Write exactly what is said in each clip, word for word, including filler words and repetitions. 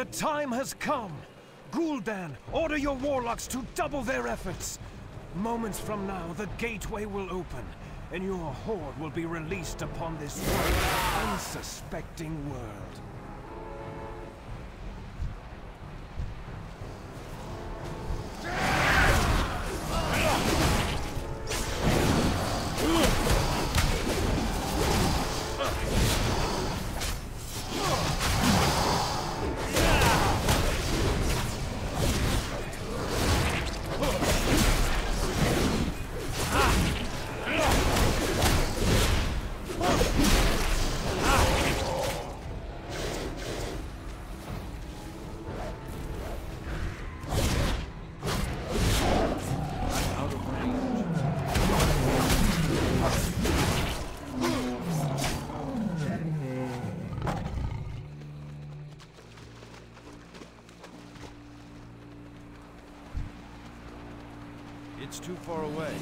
The time has come! Gul'dan, order your warlocks to double their efforts! Moments from now, the gateway will open, and your horde will be released upon this unsuspecting world. It's too far away.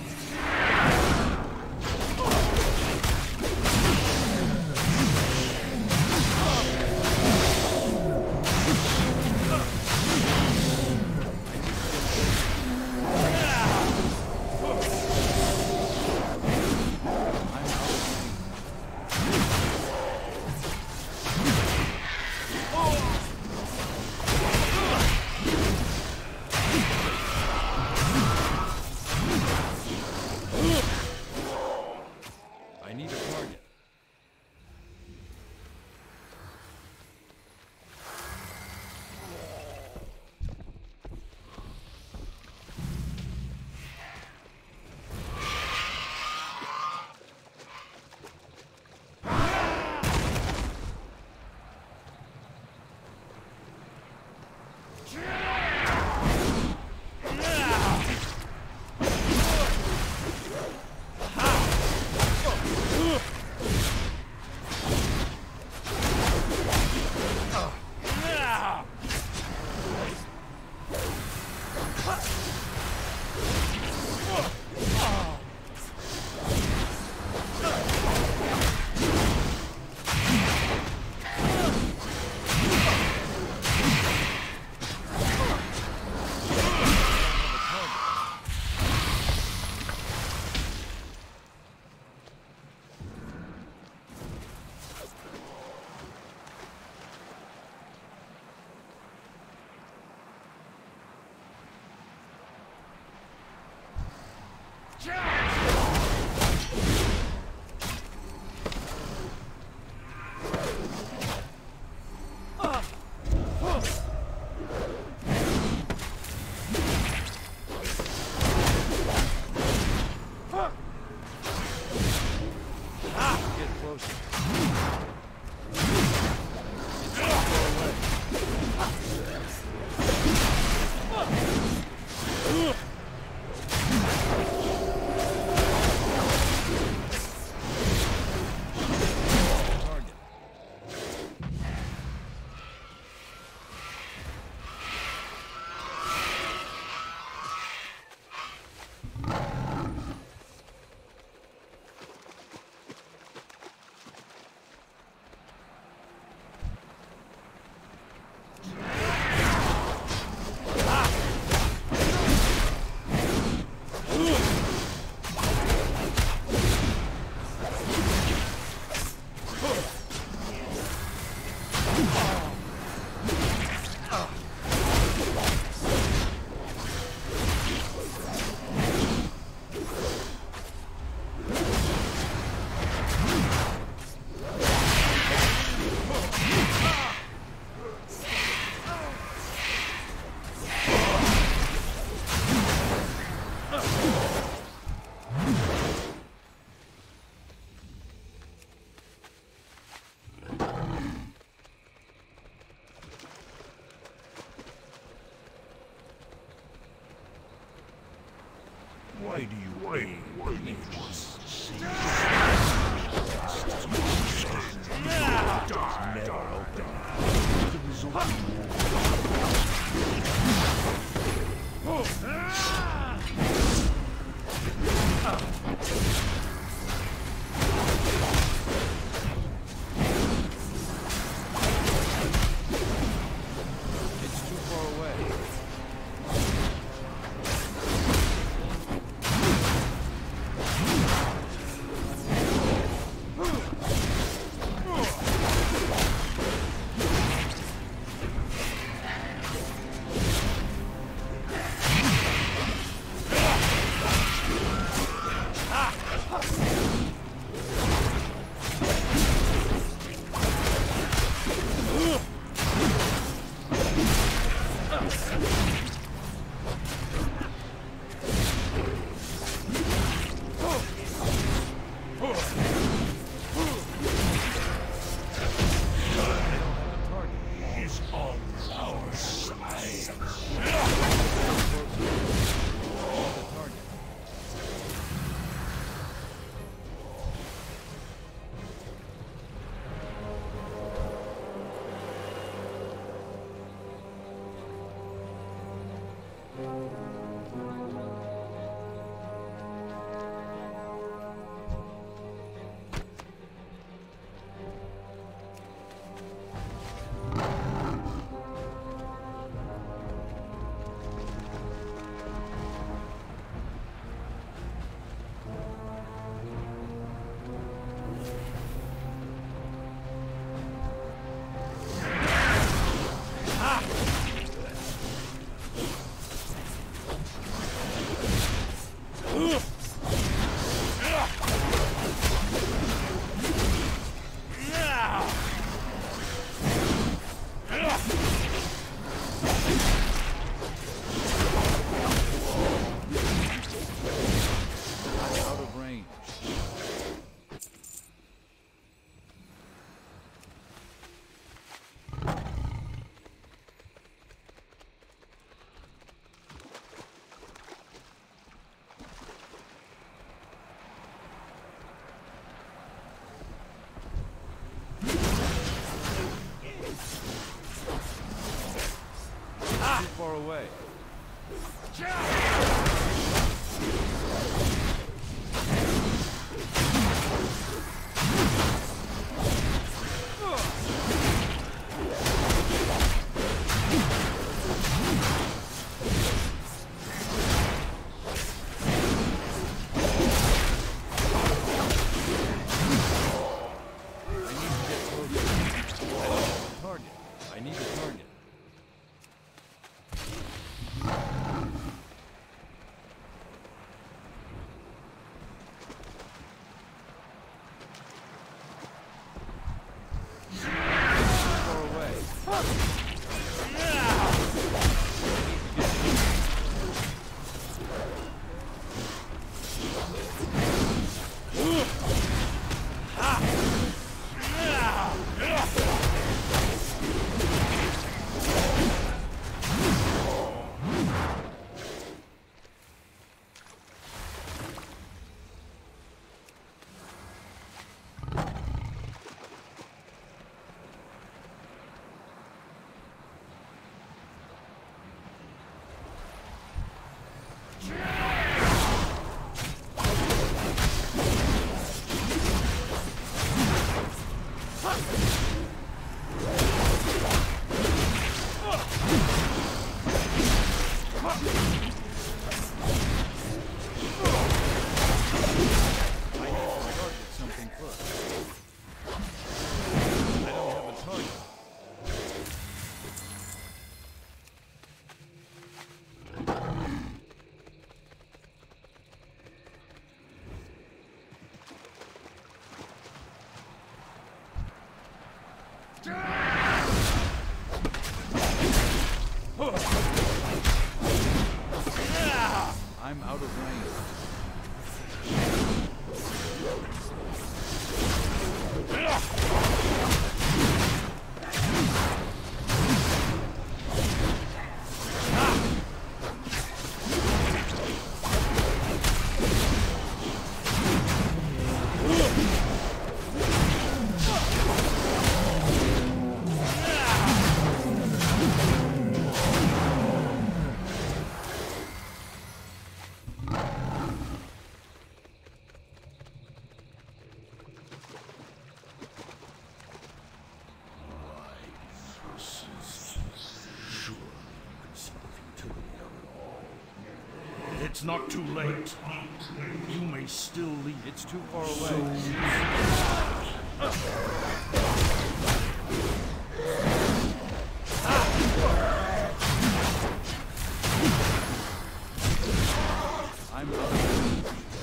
Why do you wait? Why do you never open? too far away. I'm out of range. It's not too late. You may still leave. It's too far away. So I'm out of range.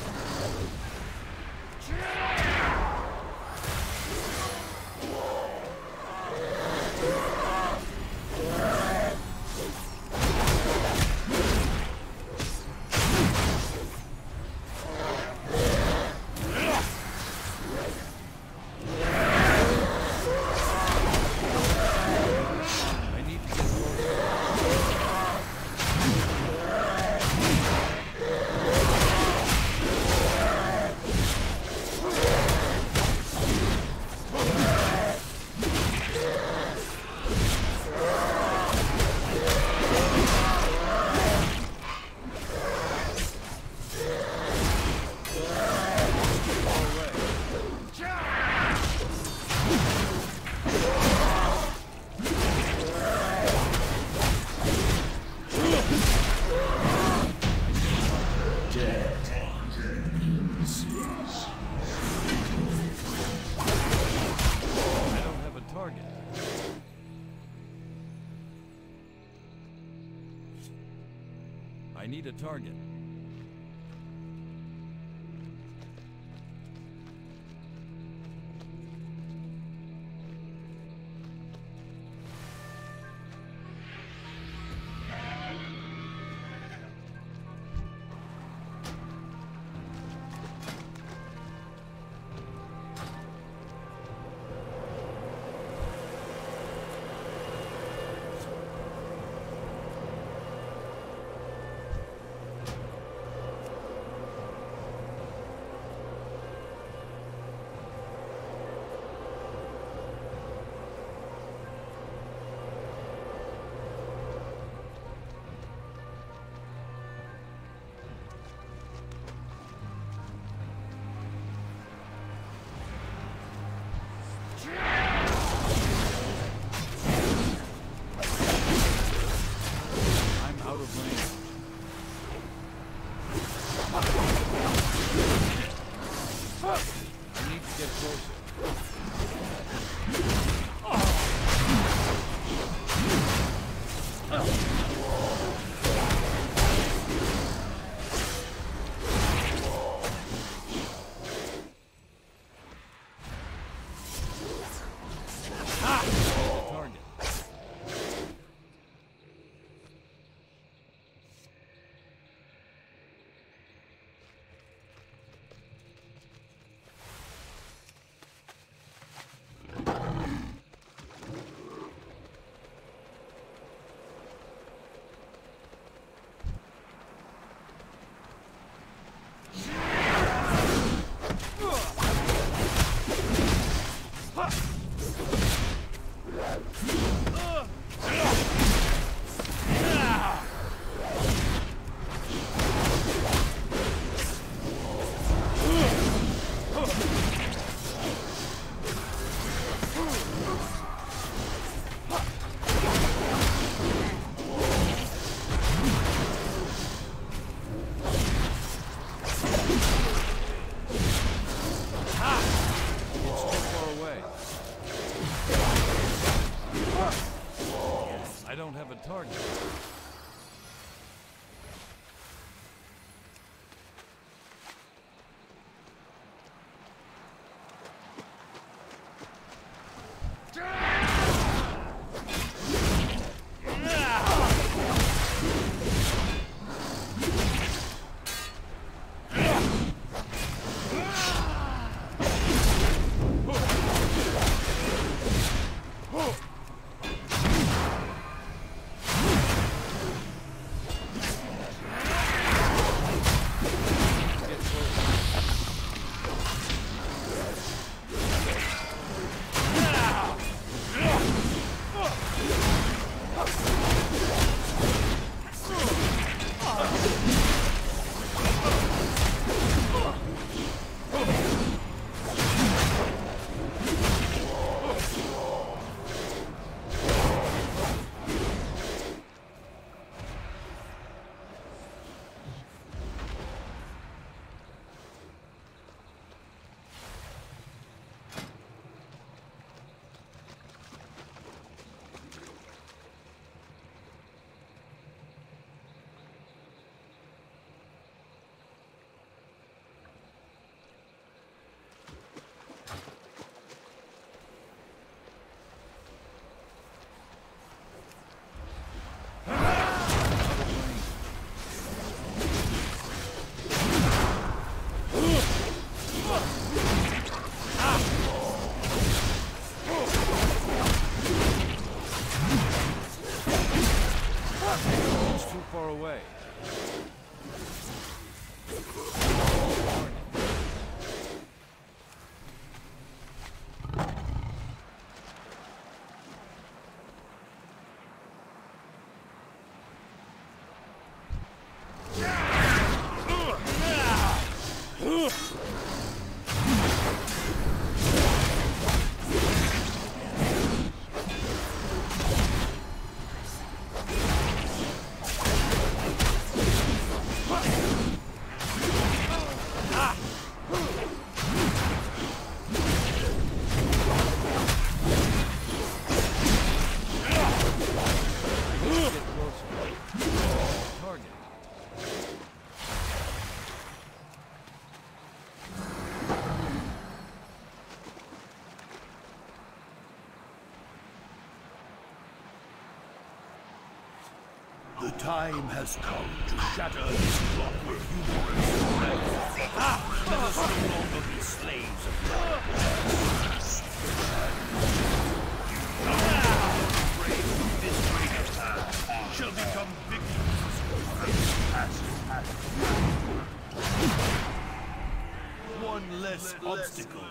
I need a target. The time has come to shatter this block with humorous strength. Let us no longer be slaves of darkness. Our brave this great attack shall become victims of this passing act. One less Let obstacle.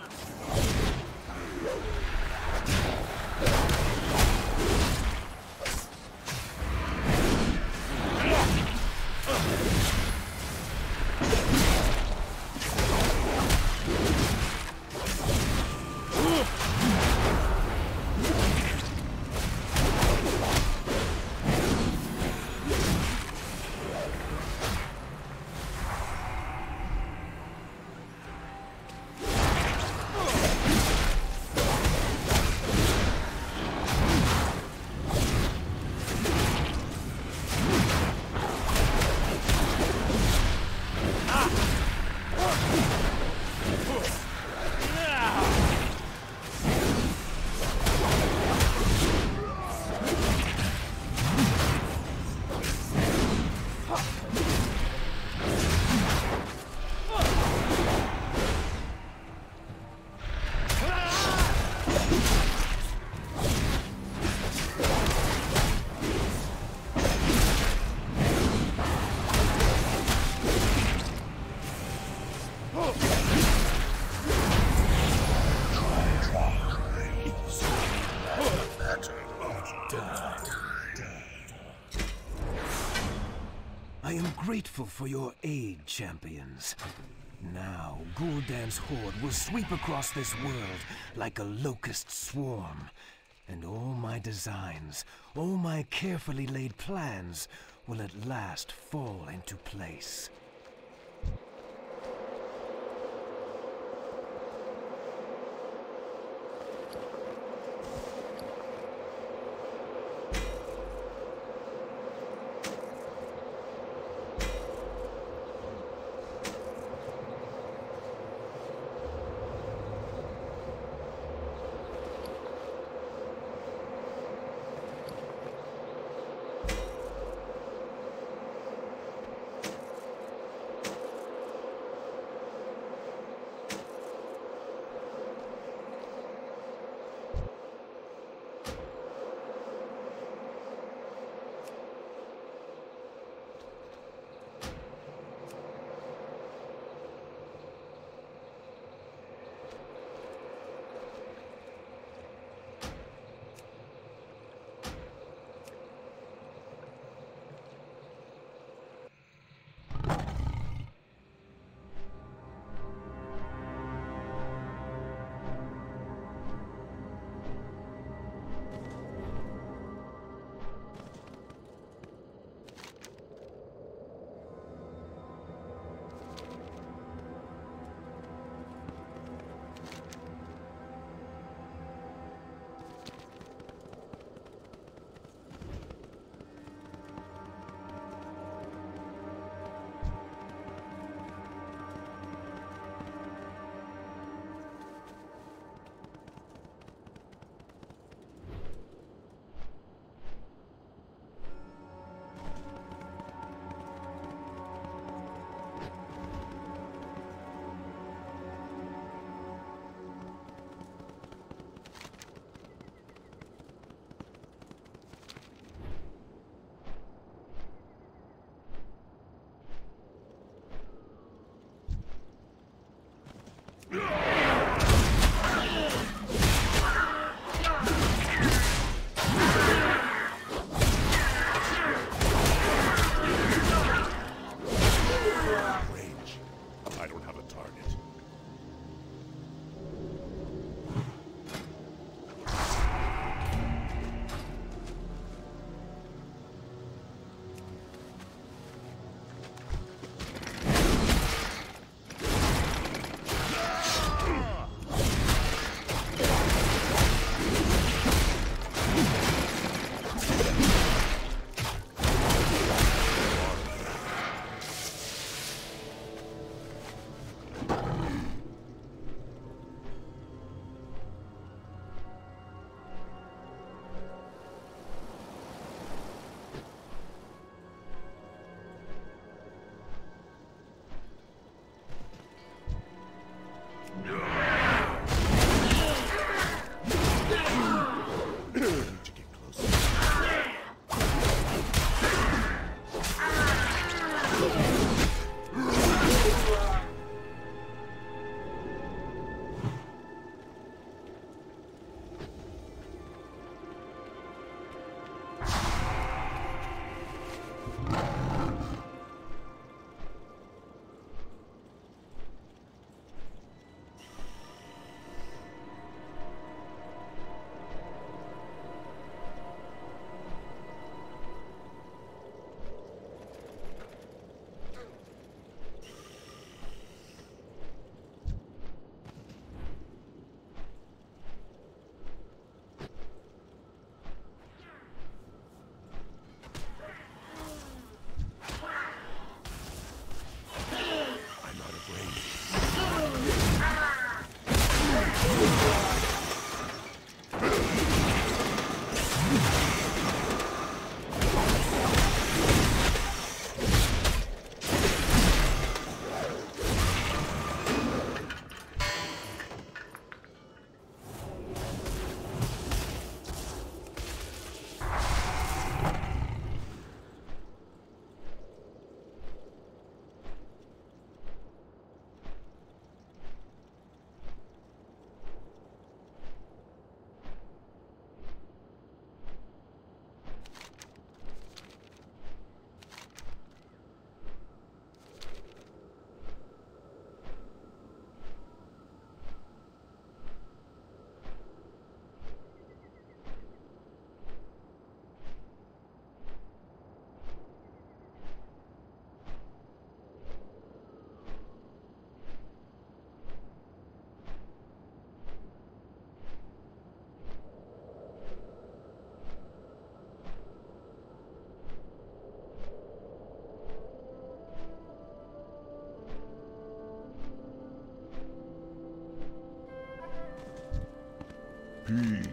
Gul'dan. I am grateful for your aid, champions. Now, Gul'dan's horde will sweep across this world like a locust swarm. And all my designs, all my carefully laid plans, will at last fall into place.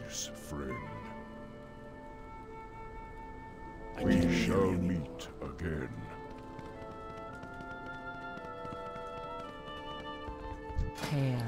peace, friend. We shall meet again. Hail.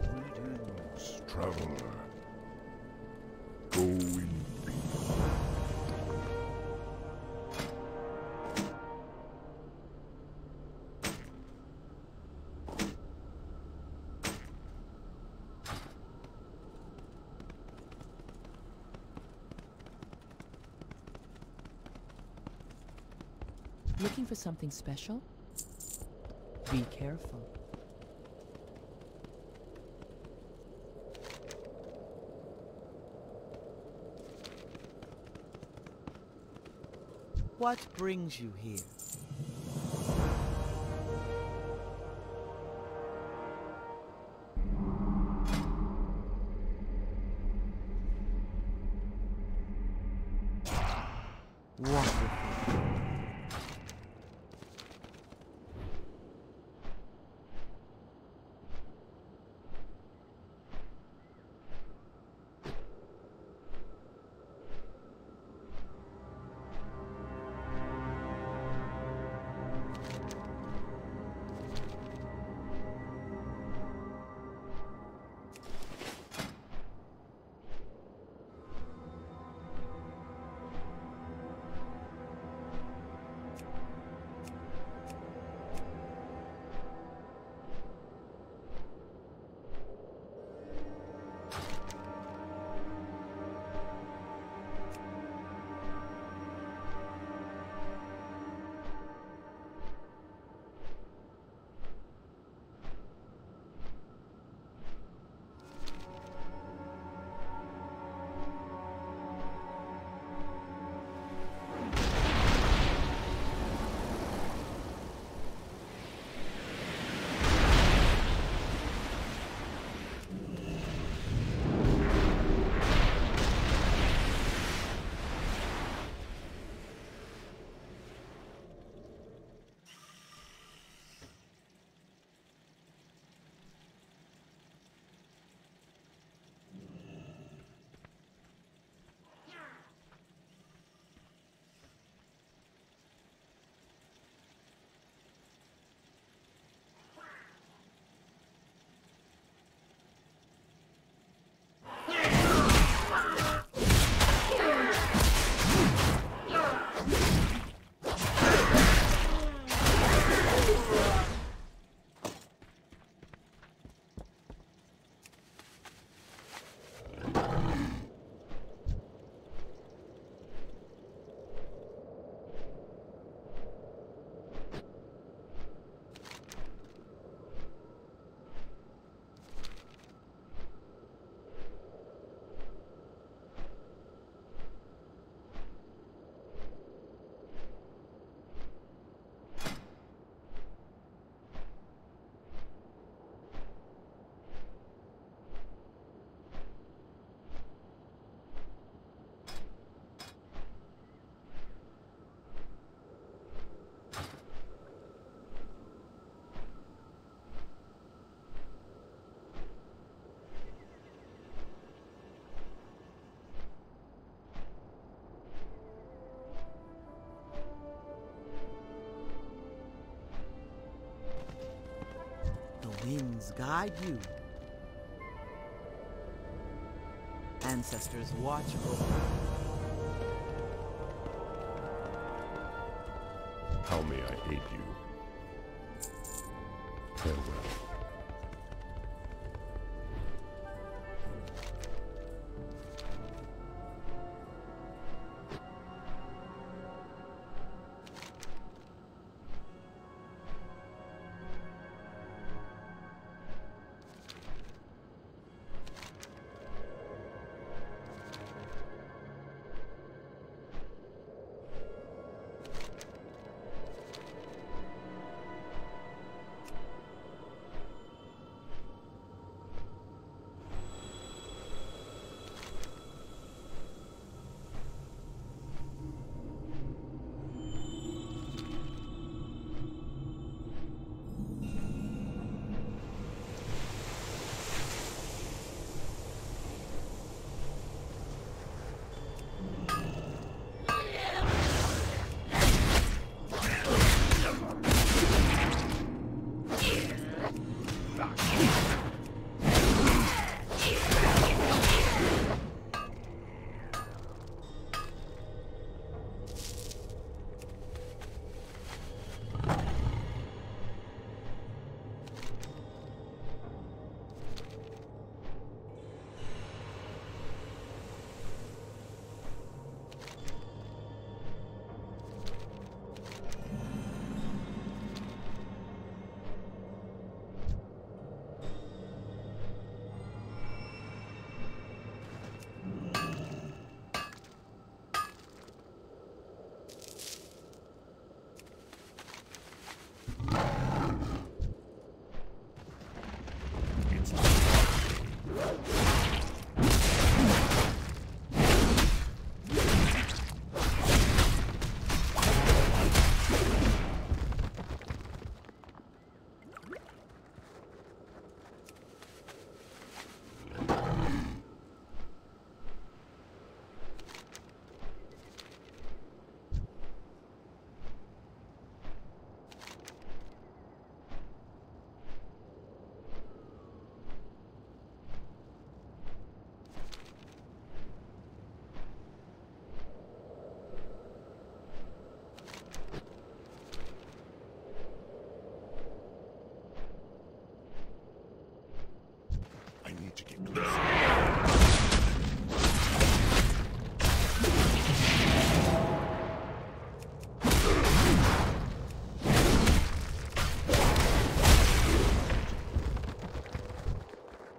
Greetings, traveler. Go in peace. Looking for something special? Be careful. What brings you here? winds guide you. Ancestors watch over you. How may I aid you? Farewell.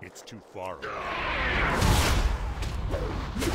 It's too far away. You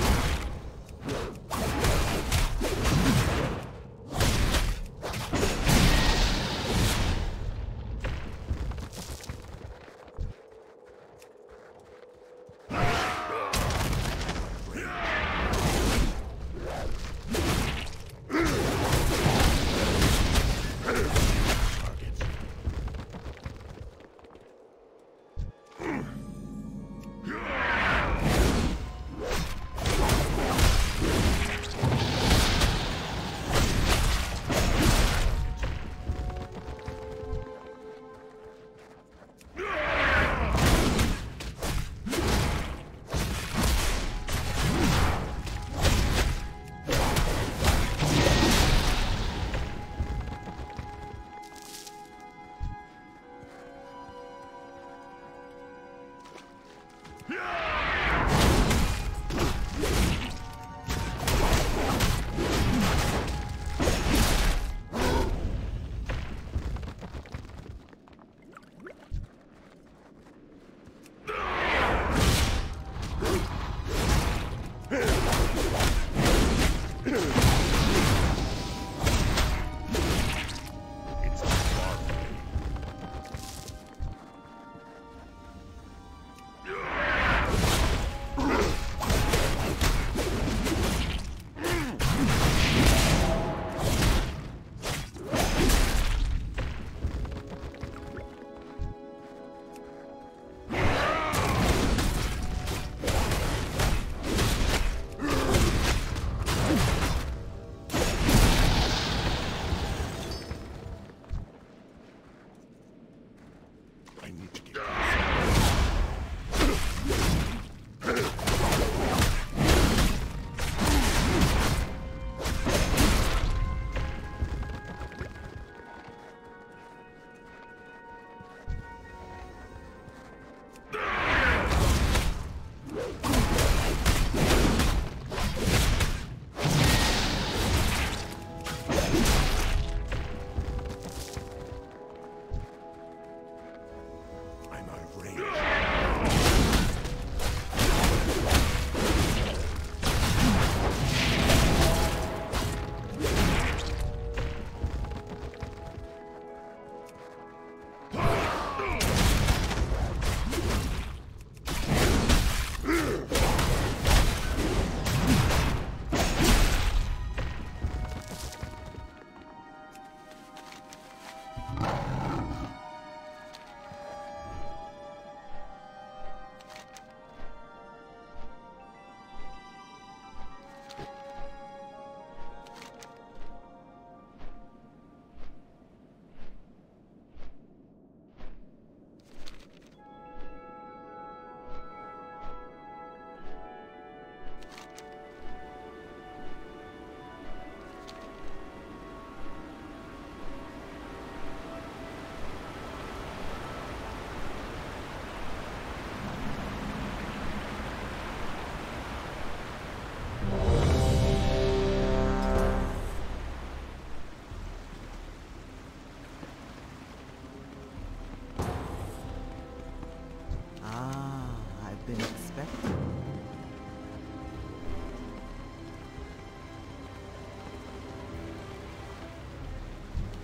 I need to get out.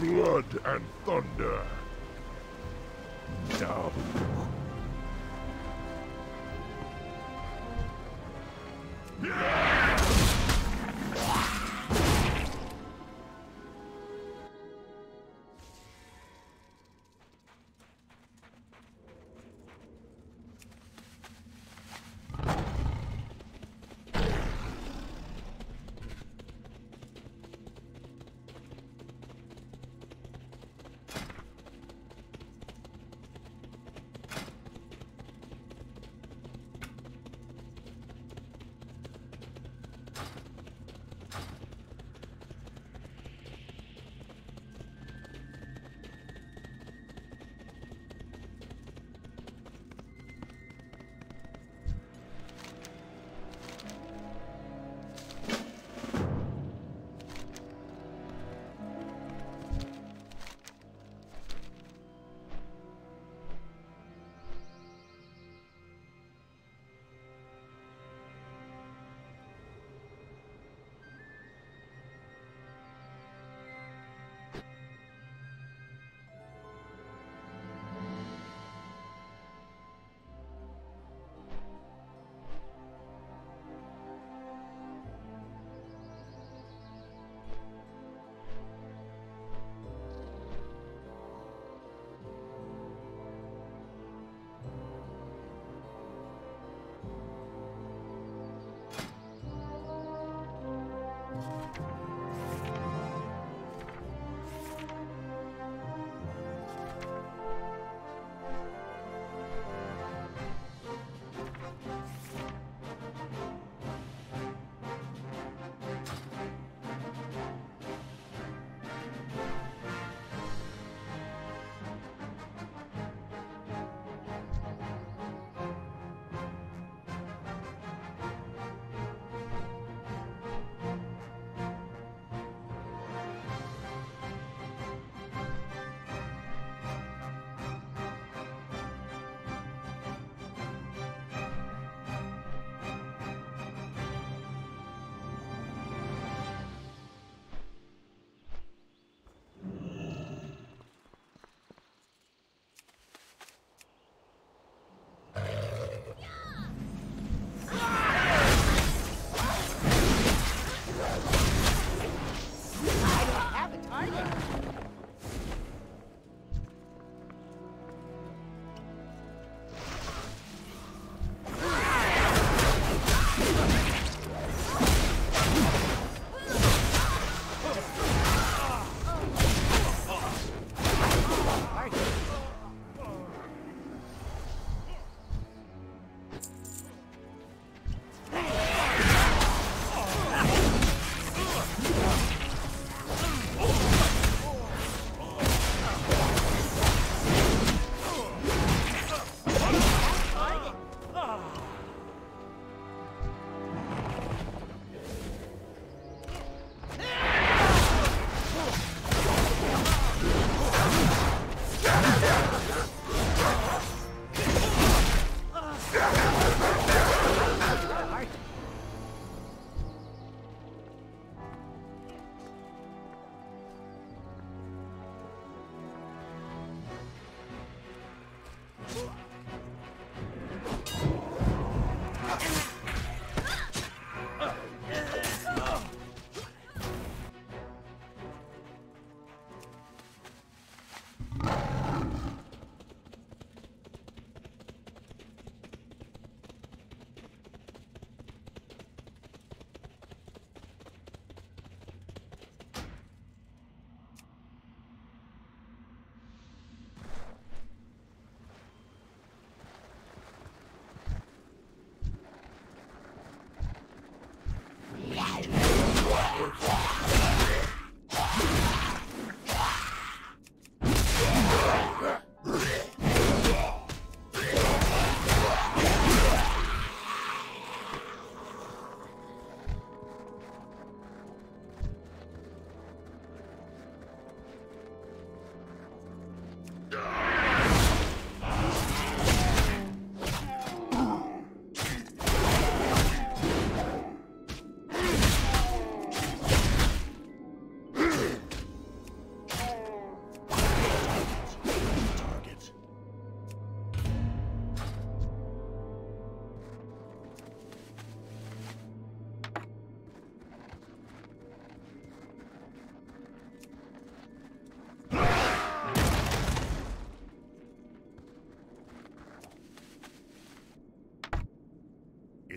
Blood and thunder. Now.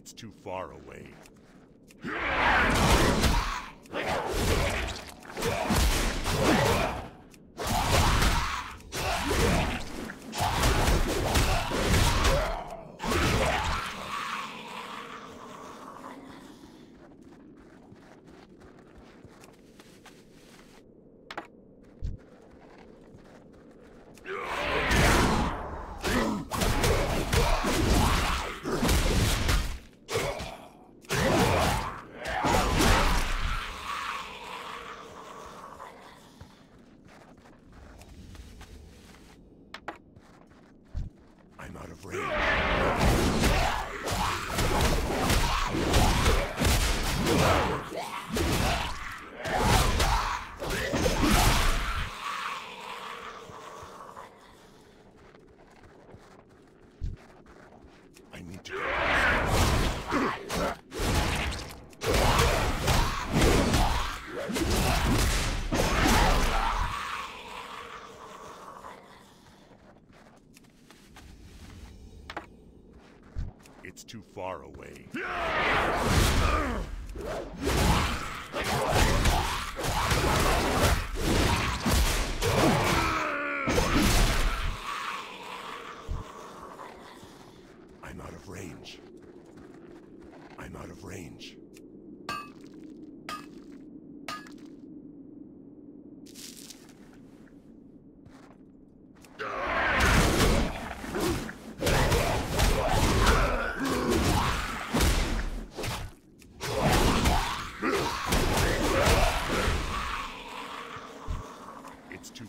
it's too far away. It's too far away. I'm out of range. I'm out of range. It's too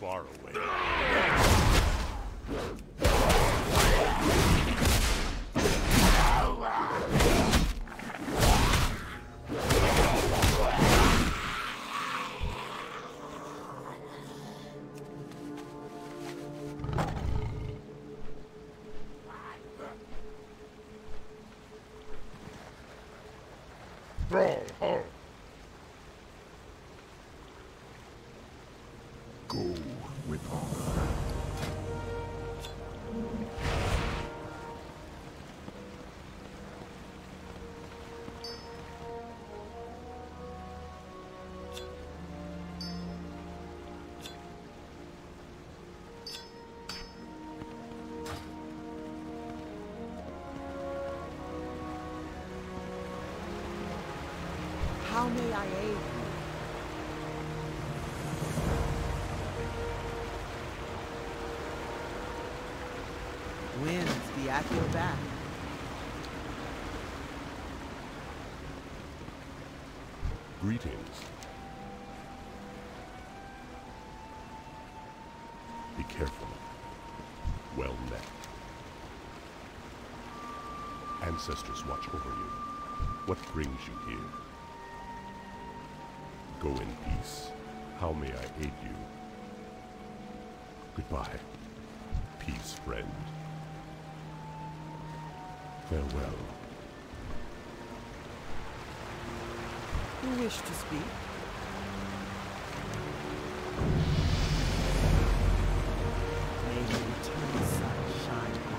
far away. Go with honor. may I aid you. Winds be at your back. Greetings. Be careful. Well met. Ancestors watch over you. What brings you here? Go in peace. How may I aid you? Goodbye. Peace, friend. Farewell. You wish to speak? May the eternal sun shine on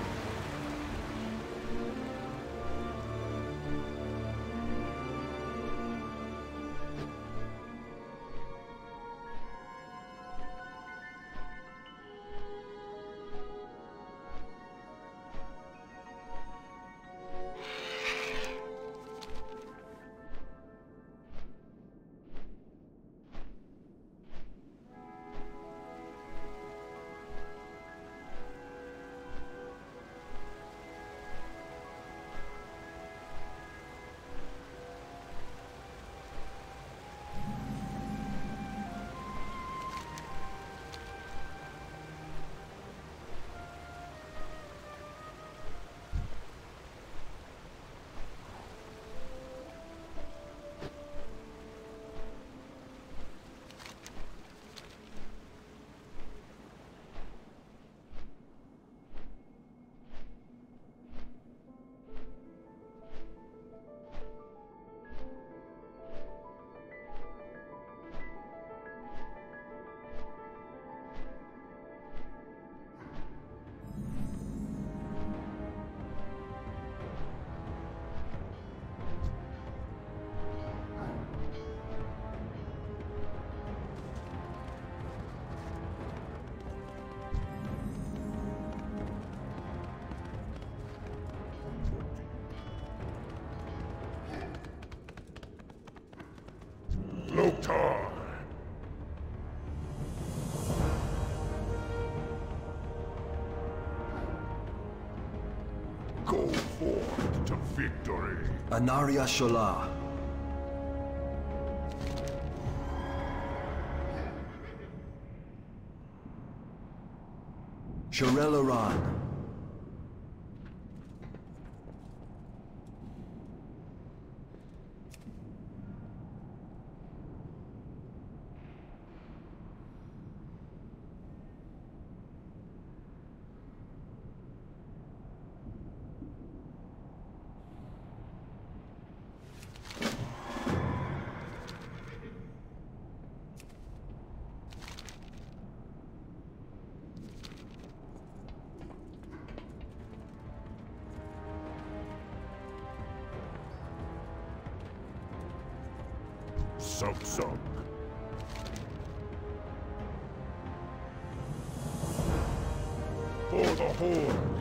Go forth to victory. Anaria Shola. Shirel Aran. Sub sub. For the horde.